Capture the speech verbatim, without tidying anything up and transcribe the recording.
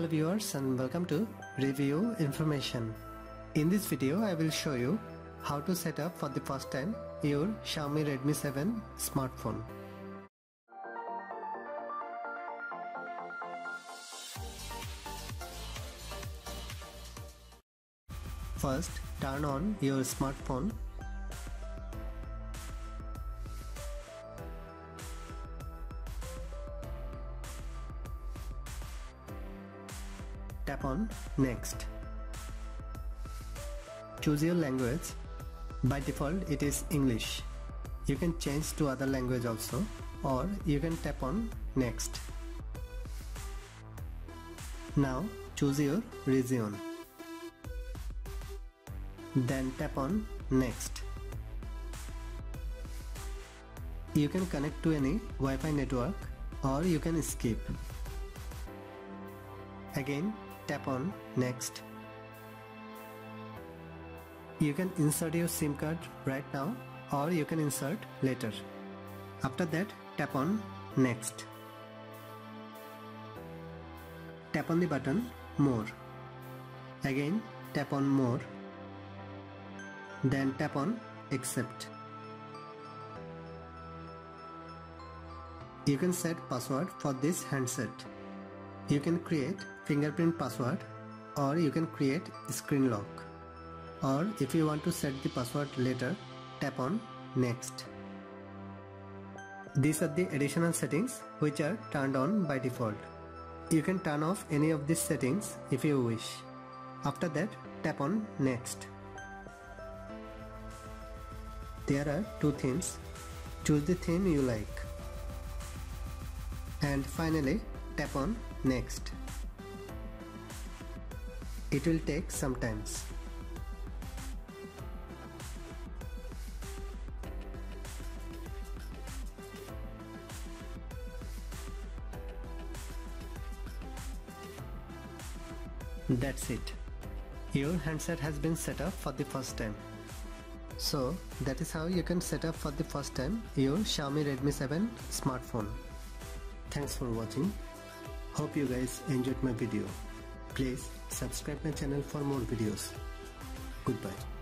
Hello viewers and welcome to Review Information. In this video I will show you how to set up for the first time your Xiaomi Redmi seven smartphone. First, turn on your smartphone. Tap on Next. Choose your language. By default it is English. You can change to other language also, or you can tap on Next. Now choose your region. Then tap on Next. You can connect to any Wi-Fi network or you can skip. Again, tap on Next. You can insert your SIM card right now or you can insert later. After that, tap on Next. Tap on the button More. Again, tap on More. Then tap on Accept. You can set password for this handset. You can create fingerprint password, or you can create screen lock, or if you want to set the password later, tap on Next. These are the additional settings which are turned on by default. You can turn off any of these settings if you wish. After that, tap on Next. There are two themes. Choose the theme you like. And finally, tap on Next. It will take some time. That's it. Your handset has been set up for the first time. So that is how you can set up for the first time your Xiaomi Redmi seven smartphone. Thanks for watching. Hope you guys enjoyed my video. Please subscribe my channel for more videos. Goodbye.